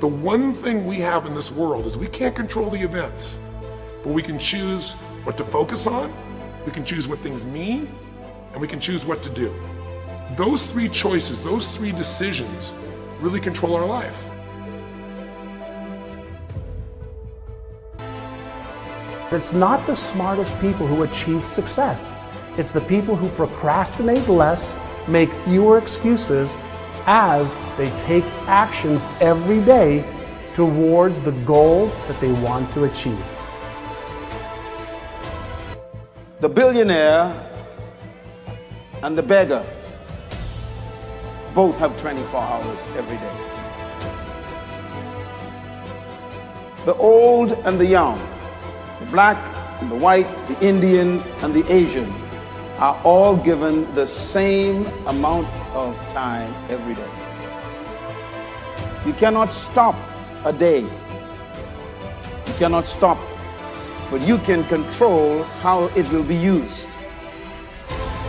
The one thing we have in this world is we can't control the events, but we can choose what to focus on, we can choose what things mean, and we can choose what to do. Those three choices, those three decisions really control our life. It's not the smartest people who achieve success. It's the people who procrastinate less, make fewer excuses, as they take actions every day towards the goals that they want to achieve. The billionaire and the beggar both have 24 hours every day. The old and the young, the black and the white, the Indian and the Asian are all given the same amount of time every day. You cannot stop a day. You cannot stop, but you can control how it will be used.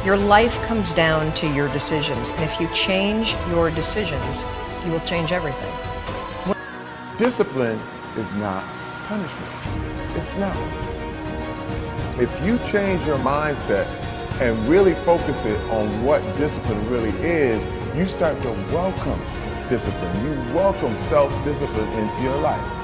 Your life comes down to your decisions, and if you change your decisions, you will change everything. Discipline is not punishment. It's not. If you change your mindset and really focus it on what discipline really is, you start to welcome discipline. You welcome self-discipline into your life.